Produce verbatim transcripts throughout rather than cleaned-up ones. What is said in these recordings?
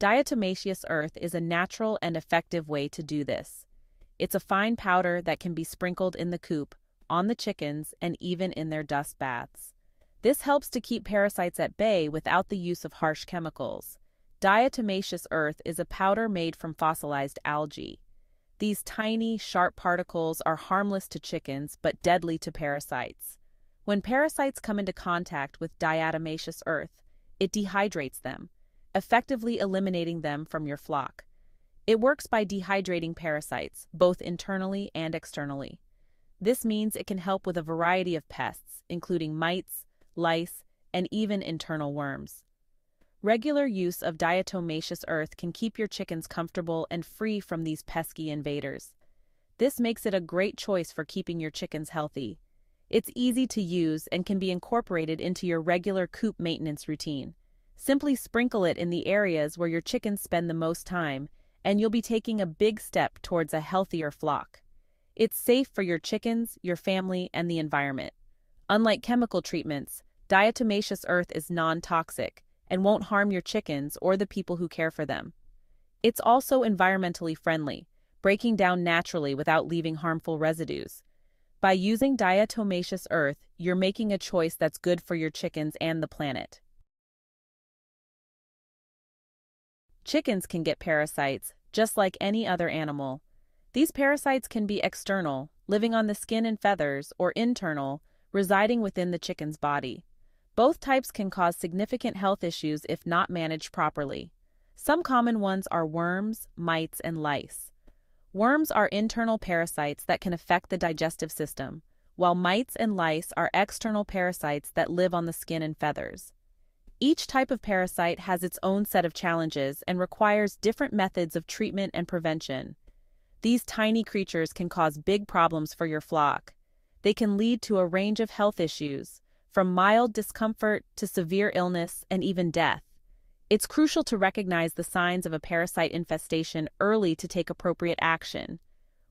Diatomaceous earth is a natural and effective way to do this. It's a fine powder that can be sprinkled in the coop, on the chickens, and even in their dust baths. This helps to keep parasites at bay without the use of harsh chemicals. Diatomaceous earth is a powder made from fossilized algae. These tiny, sharp particles are harmless to chickens but deadly to parasites. When parasites come into contact with diatomaceous earth, it dehydrates them, effectively eliminating them from your flock. It works by dehydrating parasites, both internally and externally. This means it can help with a variety of pests, including mites, lice, and even internal worms. Regular use of diatomaceous earth can keep your chickens comfortable and free from these pesky invaders. This makes it a great choice for keeping your chickens healthy. It's easy to use and can be incorporated into your regular coop maintenance routine. Simply sprinkle it in the areas where your chickens spend the most time, and you'll be taking a big step towards a healthier flock. It's safe for your chickens, your family, and the environment. Unlike chemical treatments, diatomaceous earth is non-toxic and won't harm your chickens or the people who care for them. It's also environmentally friendly, breaking down naturally without leaving harmful residues. By using diatomaceous earth, you're making a choice that's good for your chickens and the planet. Chickens can get parasites, just like any other animal. These parasites can be external, living on the skin and feathers, or internal, residing within the chicken's body. Both types can cause significant health issues if not managed properly. Some common ones are worms, mites, and lice. Worms are internal parasites that can affect the digestive system, while mites and lice are external parasites that live on the skin and feathers. Each type of parasite has its own set of challenges and requires different methods of treatment and prevention. These tiny creatures can cause big problems for your flock. They can lead to a range of health issues, from mild discomfort to severe illness and even death. It's crucial to recognize the signs of a parasite infestation early to take appropriate action.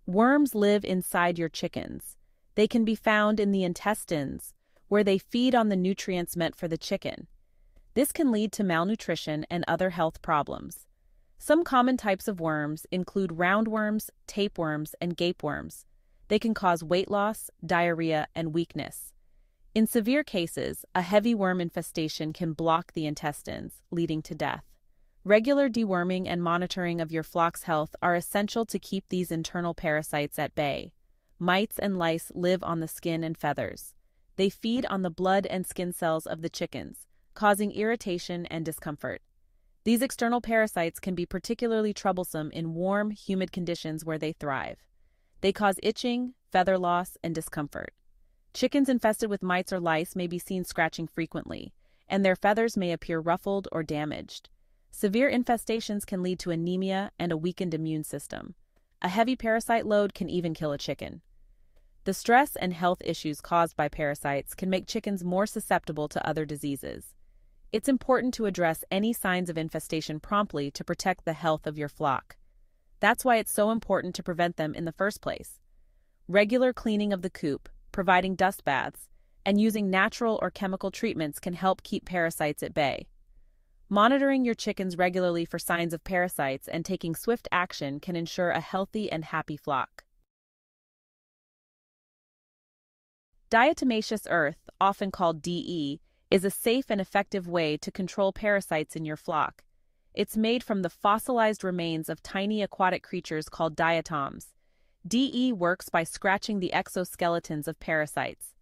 Worms live inside your chickens. They can be found in the intestines, where they feed on the nutrients meant for the chicken. This can lead to malnutrition and other health problems. Some common types of worms include roundworms, tapeworms, and gapeworms. They can cause weight loss, diarrhea, and weakness. In severe cases, a heavy worm infestation can block the intestines, leading to death. Regular deworming and monitoring of your flock's health are essential to keep these internal parasites at bay. Mites and lice live on the skin and feathers. They feed on the blood and skin cells of the chickens, causing irritation and discomfort. These external parasites can be particularly troublesome in warm, humid conditions where they thrive. They cause itching, feather loss, and discomfort. Chickens infested with mites or lice may be seen scratching frequently, and their feathers may appear ruffled or damaged. Severe infestations can lead to anemia and a weakened immune system. A heavy parasite load can even kill a chicken. The stress and health issues caused by parasites can make chickens more susceptible to other diseases. It's important to address any signs of infestation promptly to protect the health of your flock. That's why it's so important to prevent them in the first place. Regular cleaning of the coop, providing dust baths, and using natural or chemical treatments can help keep parasites at bay. Monitoring your chickens regularly for signs of parasites and taking swift action can ensure a healthy and happy flock. Diatomaceous earth, often called D E, is a safe and effective way to control parasites in your flock. It's made from the fossilized remains of tiny aquatic creatures called diatoms. D E works by scratching the exoskeletons of parasites.